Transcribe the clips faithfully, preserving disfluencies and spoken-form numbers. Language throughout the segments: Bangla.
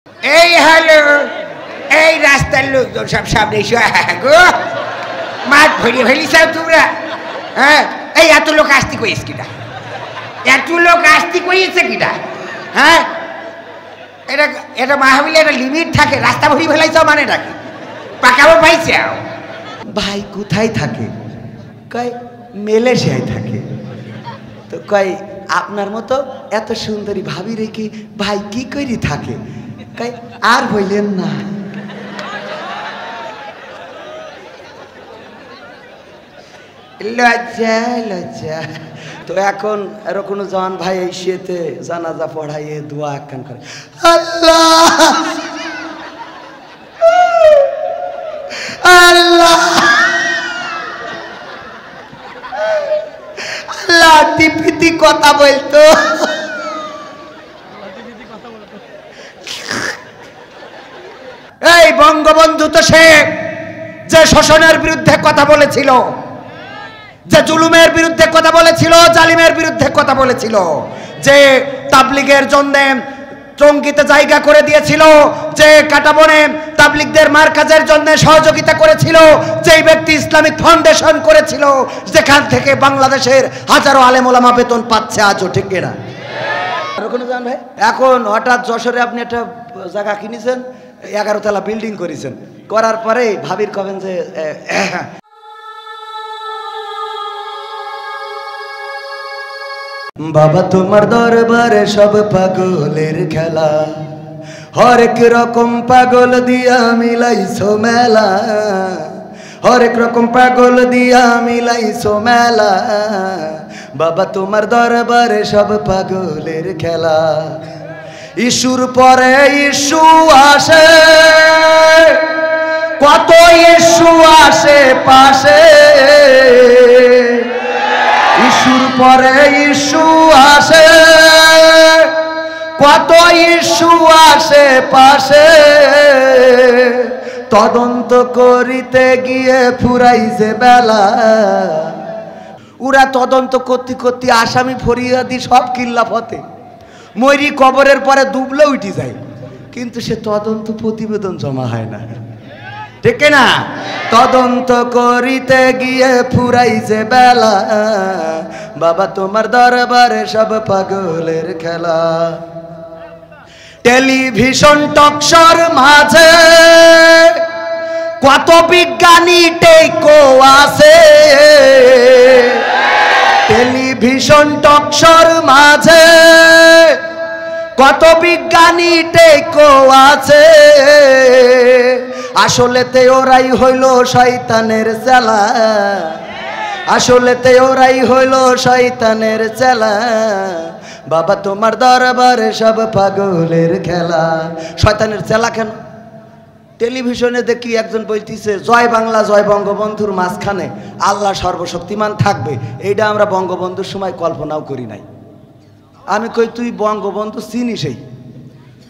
भाई कोथाय थाके कय मलेशियाय थाके तो कय आपनार मतो एत सुंदरी भाबी रेखे भाई की करि थाके রোকনুজ্জামান भाई জানাজা পড়াইয়ে দোয়া কান করে আল্লাহ আল্লাহ আল্লাহ টিপিটি কথা বলতো বঙ্গবন্ধু তো সে যে শোষণের বিরুদ্ধে কথা বলেছিল, যে জুলুমের বিরুদ্ধে কথা বলেছিল, জালিমের বিরুদ্ধে কথা বলেছিল, যে তাবলীগের জন্য জঙ্গিতে জায়গা করে দিয়েছিল, যে কাটাবনে তাবলীগদের মারকাজের জন্য সহযোগিতা করেছিল, যেই ব্যক্তি ইসলামিক ফাউন্ডেশন করেছিল, যেখান থেকে বাংলাদেশের হাজারো আলেম ওলামা বেতন পাচ্ছে আজও, ঠিক কিনা? রোকনুজ্জামান ভাই এখন হঠাৎ যশোরে আপনি একটা জায়গা কিনেছেন, এগারো তলা বিল্ডিং করেছেন, করার পরে ভাবির কবেন যে বাবা তোমার দরবারে সব পাগলের খেলা, হরেক রকম পাগল দিয়া মিলাইছো মেলা, হরেক রকম পাগল দিয়া মিলাইছো মেলা, বাবা তোমার দরবারে সব পাগলের খেলা। ইস্যুর পরে ইস্যু আসে, কত ইস্যু আসে পাশে, ইস্যুর পরে ইস্যু আসে, কত ইস্যু আসে পাশে, তদন্ত করিতে গিয়ে ফুরাই যে বেলা। ওরা তদন্ত করতে করতে আসামি ফরিয়াদি সব কিল্লাফতে মরি কবরের পরে দুবলে উঠে যায়, কিন্তু সে তদন্ত প্রতিবেদন জমা হয় না, ঠিক না? তদন্ত করিতে গিয়ে ফুরাই যে বেলা, বাবা তোমার দরবারে সব পাগলের খেলা। টেলিভিশন টকশোর মাঝে কত বিজ্ঞানী টেকো আছে, টেলিভিশন টকশোর মাঝে কত বিজ্ঞানী টেকো আছে, আসলেতে ওরাই হইল শয়তানের চালা, আসলেতে ওরাই হইল শয়তানের চালা, বাবা তোমার দরবারে সব পাগলের খেলা। শয়তানের চালা কেন? টেলিভিশনে দেখি একজন বলতেছে জয় বাংলা জয় বঙ্গবন্ধুর মাঝখানে আল্লাহ সর্বশক্তিমান থাকবে, এইটা আমরা বঙ্গবন্ধুর সময় কল্পনাও করি নাই। আমি কই তুই বঙ্গবন্ধু চিনিস? এই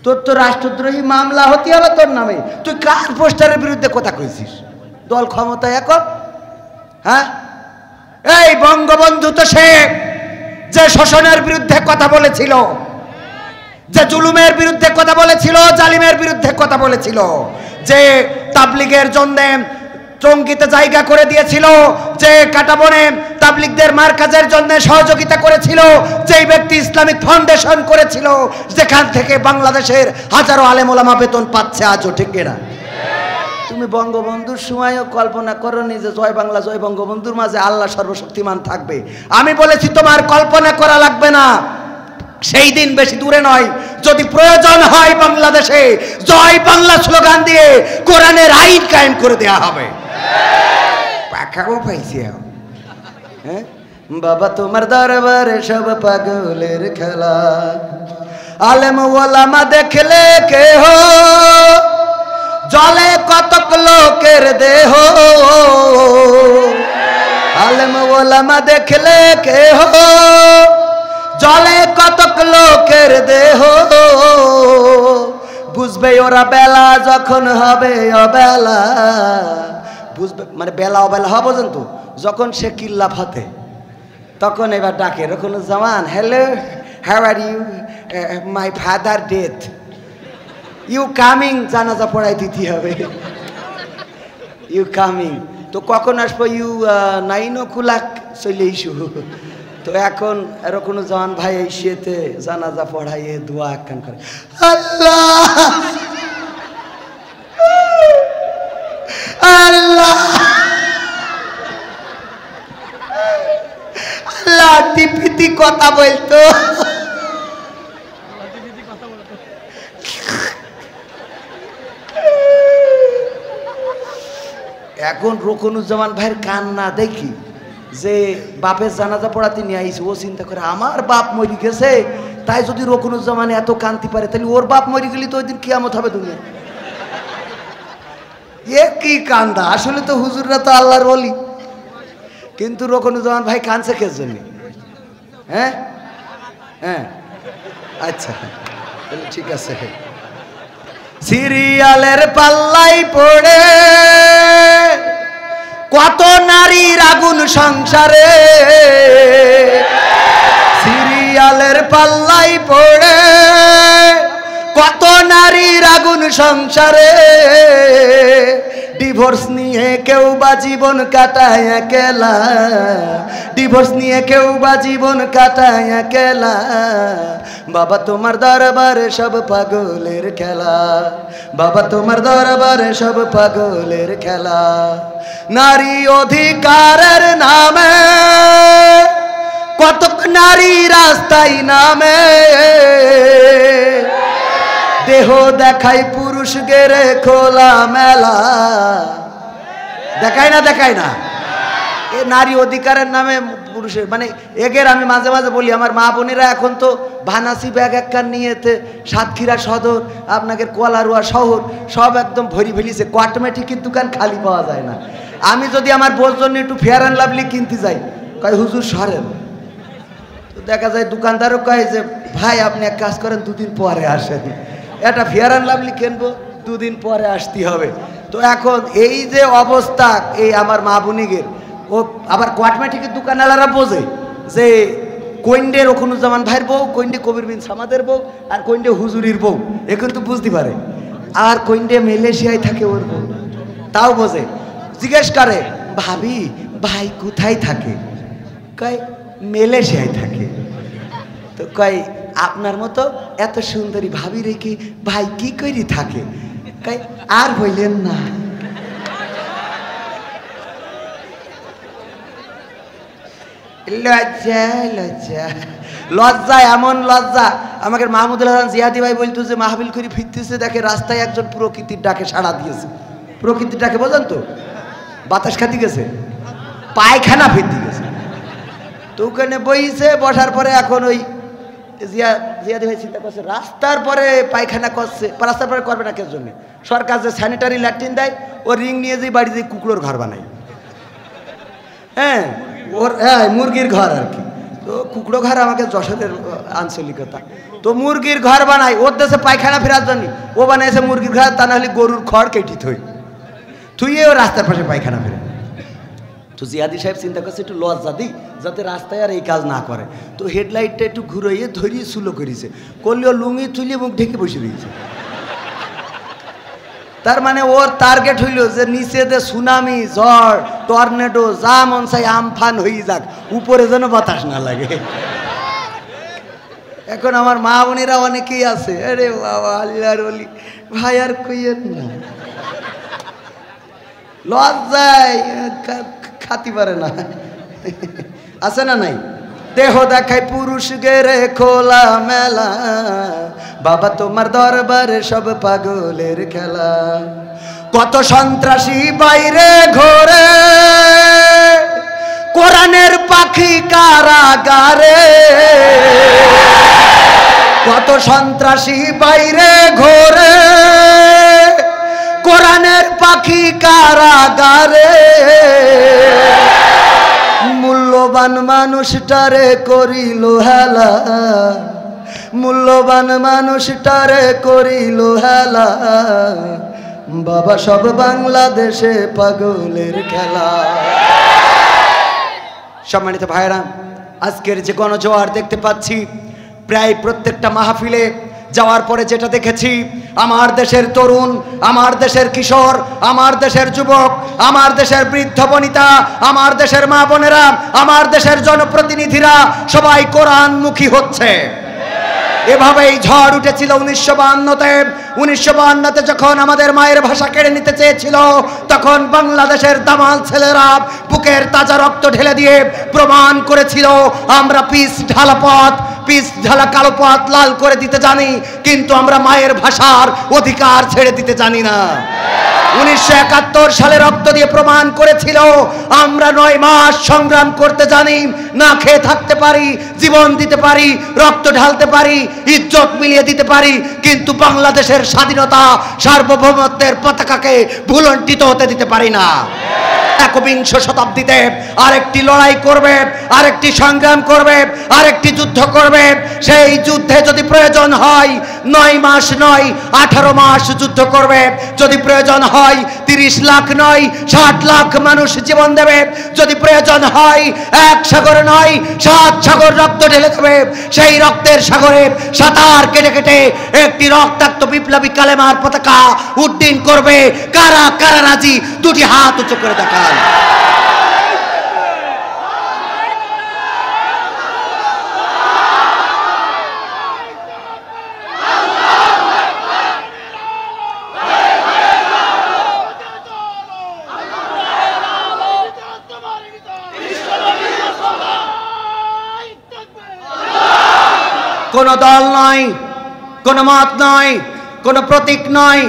তোর তো রাষ্ট্রদ্রোহী মামলা হতে হবে তোর নামে, তুই কার পোস্টারের বিরুদ্ধে কথা কইছিস? দল ক্ষমতায় এখন, হ্যাঁ? এই বঙ্গবন্ধু তো সে যে শোষণের বিরুদ্ধে কথা বলেছিল, যে জুলুমের বিরুদ্ধে কথা বলেছিল, জালিমের বিরুদ্ধে কথা বলেছিল, যে তাবলীগের জন্য জঙ্গিতে জায়গা করে দিয়েছিল, যে কাটাবনে তাবলীগদের মারকাজের জন্য সহযোগিতা করেছিল, যেই ব্যক্তি ইসলামিক ফাউন্ডেশন করেছিল, যেখান থেকে বাংলাদেশের হাজারো আলেম ওলামা বেতন পাচ্ছে আজও, ঠিক কিনা? তুমি বঙ্গবন্ধুর সময়ও কল্পনা করনি যে জয় বাংলা জয় বঙ্গবন্ধুর মাঝে আল্লাহ সর্বশক্তিমান থাকবে। আমি বলেছি তোমার কল্পনা করা লাগবে না, সেই দিন বেশি দূরে নয়, যদি প্রয়োজন হয় বাংলাদেশে জয় বাংলা স্লোগান দিয়ে কোরআনের আইন কায়েম করে দেয়া হবে। পাখাও পাইছি, হ্যাঁ? বাবা তোমার দরবারে সব পাগলের খেলা। আলেম ওলামা দেখলে কেহ জলে কতক লোকের দেহ, আলেম ওলামা দেখলে কেহ জলে কতক লোকের দেহ, বুঝবে ওরা বেলা যখন হবে অবেলা, বুঝবে মানে বেলা অবেলা হওয়া পর্যন্ত যখন সে কিল্লা ফাতে, তখন এবার ডাকে Rokonuzzaman, hello how are you, my father death, you coming जानाजा पढ़ाई दी हमें यू कमिंग तो कौन आसब यू नाइन ओ क्लॉक चले तो एन রোকনুজ্জামান भाई इसे जानाजा पढ़ाइए दुआ आख्यान कर अल्लाह अल्लाह अल्लाह टीपीती कथा बोलतो एन রোকনুজ্জামান भाईर कान्ना देखी जे बापे जानाजा पढ़ाते नहीं आई वो चिंता करे आमार बाप मरि गेछे ताई यदि রোকনুজ্জামান एत कानती पारे ताहले ओर बाप मरि गेली तो ओई दिन कियामत होबे दुनिया ये की कांदा आसले तो हुजुररा तो आल्लाहर वली किन्तु রোকনুজ্জামান भाई कानछे किस जन्य हैं हैं अच्छा ठीक आछे सिरियालेर पाल्लाई पड़े कत नारी आगुन संसारे सिरियालेर पाल्लाई पड़े कत नारी आगुन संसारे डिभोर्स निये केउ बा जीवन काटाय अकेला डिभोर्स निये केउ बा जीवन काटाय अकेला बाबा तोमार दरबारे सब पागलेर खेला बाबा तोमार दरबारे सब पागलेर खेला नारी अधिकारेर नामे कत नारी रास्ताय नामे देह देखाय पुरुष गेरे खोला मेला देखाय ना देखाय ना ए नारी अधिकारेर नामे पुरुष माने एगेर आमी माझे माझे बोली आमार मा बोनेरा एखन तो भानासी बैग एकखान नियेते सातक्षीरा सदर आपनादेर कोलारुआ शहर सब एकदम भरि फेलिছে कस्मेटिक दुकान खाली पावा जाय ना आमी जदि आमार बोर जन्य एकटु फेयर एंड लाभली किनते जाई कय हुजूर सरेन तो देखा जाय दुकानदारও কয় যে भाई आपनि एक काज करेन दुदिन परे आसेन एटा फेयर एंड लाभली किनबो दुदिन परे आसते होबे तो एखन এই যে অবস্থা এই আমার মা বোনিগের ओ आबार कस्मेटिक दुकानवालारा बोझे जे कोइंडे রোকনুজ্জামান भाईर बो कोइंडे कबीर बिन सामादेर बो और कोइंडे हुजुरीर बो एखन तो बुझते पारे और कोइंडे मलेशियाय थाके ओर बो ताओ बोझे जिज्ञेस करे भाभी भाई कोथाय थाके कय मलेशियाय थाके तो कय आपनार मतो एत सुंदरी भाभी रेखि भाई कि कइरे थाके कय आर बोलेन ना लज्जा लज्जा लज्जा एमन लज्जा आमाके মাহমুদুল হাসান জিহাদি भाई बोलतो जे মাহফিল করে ফিরতেছে देखे रास्ते एकजन প্রকৃতির ডাকে সাড়া দিয়েছে প্রকৃতির ডাকে বোঝেন তো বাতাস খাতি গেছে পায়খানা ফিরতে গেছে তো ওখানে বইছে বসার পরে এখন ওই জিয়া জিহাদি ভাই চিন্তা করছে রাস্তার পরে পায়খানা করছে রাস্তার পরে করবে না কেজন্য সরকার যে স্যানিটারি ল্যাট্রিন দেয় ও রিং নিয়ে যে বাড়ি যে কুকুরের ঘর বানায় হ্যাঁ और हाँ मुरगिर घर और कि तो कूकड़ो घर हमें जशोर आंचलिकता तो मुरगिर घर बनाई और देशे पायखाना फिरार जानी वो बनाए से मुरगिर घर ता नाहले गरुर खड़ केटी थई थुइए और रास्तार पाशे पायखाना फिरे तो जियादी साहेब चिंता करछे एकटु लज्जा दी जाते रास्ताय आर एई काज ना करे तो हेडलाइटटा एकटु घुराइए धरिए सुलो करेছে करलिओ लुंगी थुइले मुख ढेके बसे रइছে तार माने और टार्गेट हईल जे नीचे दे सुनामी झड़ टर्नेडो जा मन चाय आमफान हई जाक ऊपर जान बतास ना लागे एखन आमार मा बोनेरा अनेकेई आछे अरे बाबा आल्लाहर वली भाई आर कइयेन ना लज्जाय खाती पारे ना आछे ना नाई देह देखाय पुरुष गेरे खोला मेला बाबा तोमार दरबारे सब पागलेर खेला कत सन्त्रासी बाइरे घोरे कुरानेर पाखी कारागारे कत सन्त्रासी बाइरे घोरे कुरानेर पाखी कारागारे मूल्यवान मानुषटारे करिलो हेला मूल्यवान मानुषटारे करिलो हेला बाबा सब बांग्लादेशे पागलेर खेला सम्मानित भाईरा आजकेर जे गणजोहार देखते पाচ্ছি प्राय प्रत्येकटा महफिले যাওয়ার পরে যেটা দেখেছি আমার দেশের তরুণ, আমার দেশের কিশোর, আমার দেশের যুবক, আমার দেশের বৃদ্ধ বনিতা, আমার দেশের মা বোনেরা, আমার দেশের জনপ্রতিনিধিরা সবাই কোরআনমুখী হচ্ছে। এভাবেই ঝড় উঠেছিল উনিশশো বায়ান্নতে। উনিশশো বায়ান্নতে যখন আমাদের মায়ের ভাষা কেড়ে নিতে চেয়েছিল তখন বাংলাদেশের দামাল ছেলেরা বুকের তাজা রক্ত ঢেলে দিয়ে প্রমাণ করেছিল আমরা পিস ঢালা পথ, পিস ঢালা কালো পথ লাল করে দিতে জানি, কিন্তু আমরা মায়ের ভাষার অধিকার ছেড়ে দিতে জানি না। উনিশশো একাত্তর সালে রক্ত দিয়ে প্রমাণ করেছিল আমরা নয় মাস সংগ্রাম করতে জানি, না খেয়ে থাকতে পারি, জীবন দিতে পারি, রক্ত ঢালতে পারি, ইজ্জত মিলিয়ে দিতে পারি, কিন্তু বাংলাদেশের স্বাধীনতা সার্বভৌমত্বের পতাকাকে ভুলণ্ঠিত হতে দিতে পারি না। একবিংশ শতাব্দীতে আরেকটি লড়াই করবে, আরেকটি সংগ্রাম করবে, আরেকটি যুদ্ধ করবে। সেই যুদ্ধে যদি প্রয়োজন হয় নয় মাস নয় আঠারো মাস যুদ্ধ করবে, যদি প্রয়োজন হয় তিরিশ লাখ নয় ষাট লাখ মানুষ জীবন দেবে, যদি প্রয়োজন হয় এক সাগর নয় সাত সাগর রক্ত ঢেলে দেবে। সেই রক্তের সাগরে সাঁতার কেটে কেটে একটি রক্তাক্ত বিপ্লবী কালেমার পতাকা উড্ডীন করবে। কারা কারা রাজি দুটি হাত উঁচু করে দেখা। কোনো দল নয়, কোনো মত নয়, কোনো প্রতীক নয়,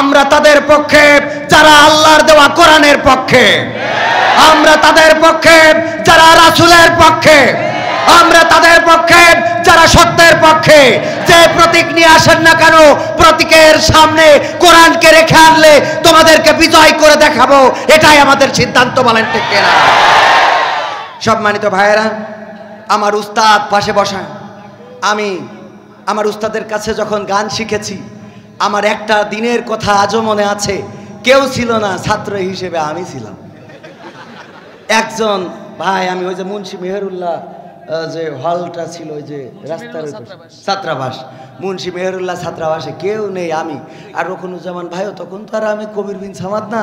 আমরা তাদের পক্ষে যারা আল্লাহর দেওয়া কোরআনের পক্ষে, আমরা তাদের পক্ষে যারা রাসূলের পক্ষে, আমরা তাদের পক্ষে যারা সত্যের পক্ষে। যে প্রতীক নিয়ে আসেন না কেন প্রতীকের সামনে কোরআনকে রেখে আনলে তোমাদেরকে বিজয় করে দেখাবো, এটাই আমাদের সিদ্ধান্ত। বলেন ঠিক কিনা? সম্মানিত ভাইয়েরা, আমার উস্তাদ পাশে বসা। আমি আমার উস্তাদের কাছে যখন গান শিখেছি আমার একটা দিনের কথা আজও মনে আছে। কেউ ছিল না, ছাত্র হিসেবে আমি ছিলাম। একজন ভাই, আমি ওই যে মুন্সি মেহেরুল্লাহ যে হলটা ছিল ওই যে রাস্তার ছাত্রাবাস, মুন্সি মেহেরুল্লাহ ছাত্রাবাসে কেউ নেই, আমি আর রোকনুজ্জামান ভাইও। তখন তো আর আমি কবির বিন সামাদ না,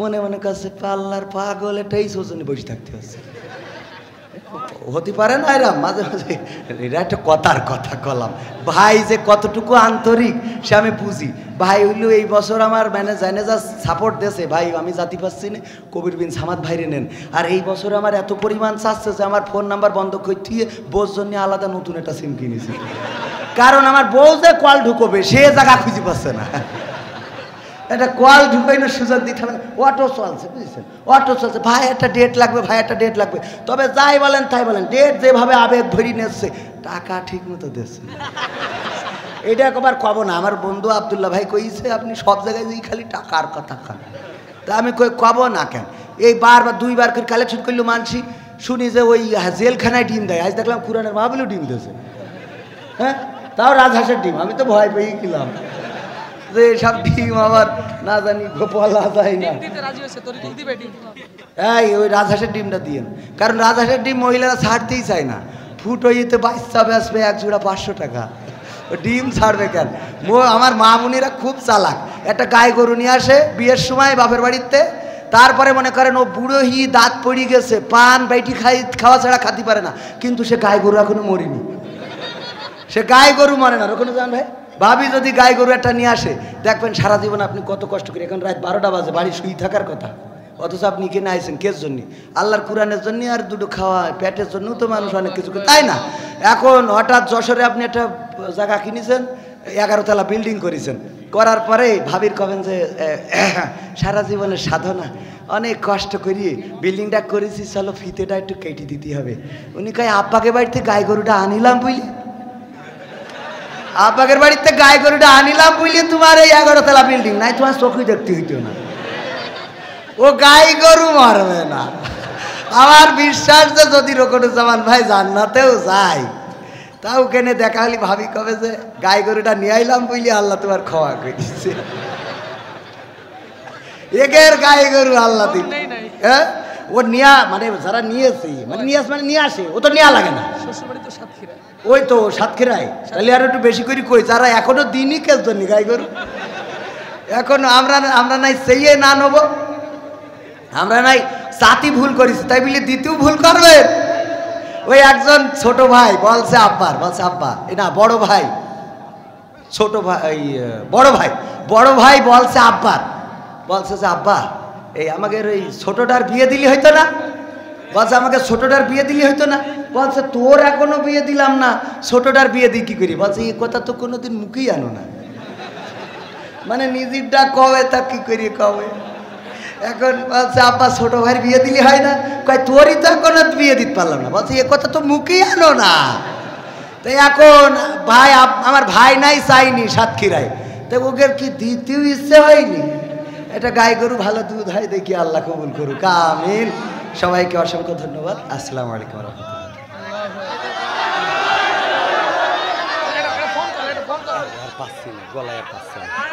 মনে মনে কাছে পাল্লার পাগল, এটাই সৌজনে বসে থাকতে হচ্ছে। হতে পারে না এরা মাঝে মাঝে, এরা একটা কথার কথা কলাম। ভাই যে কতটুকু আন্তরিক সে আমি বুঝি। ভাই হইলো এই বছর আমার মানে ম্যানেজার সাপোর্ট দিয়েছে, ভাই আমি জাতি পাচ্ছি না, কবির বিন সামাদ ভাইরে নেন। আর এই বছর আমার এত পরিমাণ চাচ্ছে যে আমার ফোন নাম্বার বন্ধ করতে বোর জন্য আলাদা নতুন একটা সিম কিনেছি, কারণ আমার বউ যে কল ঢুকবে সে জায়গা খুঁজে পাচ্ছে না। একটা কল ঢুকাইনোর সুযোগ দিতে হবে। অটো চলছে, বুঝেছেন, অটো চলছে, ভাই একটা ডেট লাগবে, ভাই একটা ডেট লাগবে। তবে যাই বলেন তাই বলেন, ডেট যেভাবে আবেগ ভরি নিচ্ছে, টাকা ঠিক মতো দিচ্ছে। এটা একবার কব না, আমার বন্ধু আবদুল্লাহ ভাই কইছে আপনি সব জায়গায় যাই খালি টাকার কথা খান, তা আমি কই কব না কেন। এই বারবার দুইবার করে কালেকশন করলো মানছি, শুনি যে ওই জেলখানায় ডিম দেয়, আজ দেখলাম কুরআনের মাহফিলেও ডিম দিয়েছে। হ্যাঁ, তাও রাজহাঁসের ডিম, আমি তো ভয় পেয়ে গেলাম যে সব ডিম আবার না জানি গোপালা যায় না। এই ওই রাজহাঁসের ডিমটা দিয়েন, কারণ রাজহাঁসের ডিম মহিলারা ছাড়তেই চায় না, ফুট হইতে বাচ্চা বেসবে এক জোড়া পাঁচশো টাকা, ডিম ছাড়বে কেন? আমার মা বোনেরা খুব চালাক, একটা গায়ে গরু নিয়ে আসে বিয়ের সময় বাপের বাড়িতে, তারপরে মনে করেন ও বুড়ো হি দাঁত পড়ে গেছে, পান বাইটি খাই খাওয়া ছাড়া খাতে পারে না, কিন্তু সে গায়ে গরু এখনো মরিনি, সে গায়ে গরু মরে না। ওখানে যান ভাই, ভাবি যদি গায়ে গরু একটা নিয়ে আসে, দেখবেন সারা জীবন আপনি কত কষ্ট করে, এখন রাত বারোটা বাজে, বাড়ি শুয়ে থাকার কথা, অথচ আপনি কেনে আইছেন কের জন্য? আল্লাহর কোরআনের জন্য আর দুটো খাওয়া পেটের জন্য তো মানুষ অনেক কিছু, তাই না? এখন হঠাৎ যশোরে আপনি একটা জায়গা কিনেছেন, এগারো তলা বিল্ডিং করেছেন, করার পরে ভাবির কবেন যে সারা জীবনের সাধনা, অনেক কষ্ট করিয়ে বিল্ডিংটা করেছি, চলো ফিতেটা একটু কেটে দিতে হবে। উনি কয় আব্বাকে বাড়িতে গায়ে গরুটা আনিলাম বুঝলি, আব্বাকের বাড়িতে গায়ে গরুটা আনিলাম বুঝলি, তোমার এই এগারো তলা বিল্ডিং নাই তোমার চোখে দেখতে হইতো না, ও গায়ে গরু মারবে না। আমার বিশ্বাস যে যদি রোকনুজ্জামান ভাই জান্নাতেও যায়, তাও কেনে দেখা হলি ভাবি কবে যে গায়ে গরুটা নিয়ে আইলাম বুঝলি, আল্লাহ তোমার খাওয়া করে দিচ্ছে, একের গায়ে গরু আল্লাহ দিন। হ্যাঁ, ওর নিয়া মানে যারা নিয়েছে মানে নিয়াস মানে নিয়ে আসে ও তো নিয়া লাগে না, শ্বশুরবাড়ি তো সাতক্ষীরা। ওই তো সাতক্ষীরায়, তাহলে আর একটু বেশি করে কই যারা এখনো দিনই কেস জন্য গাই গরু এখন আমরা আমরা নাই সেইয়ে না নেব, আমরা নাই সাথী ভুল করেছি তাই বলে দ্বিতীয় ভুল করবে। ওই একজন ছোট ভাই বলছে আব্বার, বলছে আব্বা এ না বড় ভাই, ছোট ভাই বড় ভাই, বড় ভাই বলছে আব্বার, বলছে যে আব্বা এই আমাকে ওই ছোটোটার বিয়ে দিলি হইতো না, বলছে আমাকে ছোটোটার বিয়ে দিলি হইতো না, বলছে তোর এখনো বিয়ে দিলাম না ছোটোটার বিয়ে দিই কী করি, বলছে এই কথা তো কোনো দিন মুখেই আনো না, মানে নিজেরটা কবে তা কী করি কবে। এখন বলছে আব্বা ছোটো ভাইয়ের বিয়ে দিলি হয় না, কয় তোরই তো এখনো বিয়ে দিতে পারলাম না, বলছে এ কথা তো মুখেই আনো না। তাই এখন ভাই আমার ভাই নাই চাইনি সাতক্ষীরায়, তাই ওকে কি দিতেও ইচ্ছে হয়নি। এটা গাই গরু ভালো দুধ হয় দেখি, আল্লাহ কবুল করুক, আমিন। সবাইকে অসংখ্য ধন্যবাদ, আসসালামু আলাইকুম ওয়া রাহমাতুল্লাহ। গলায় পাচ্ছেন।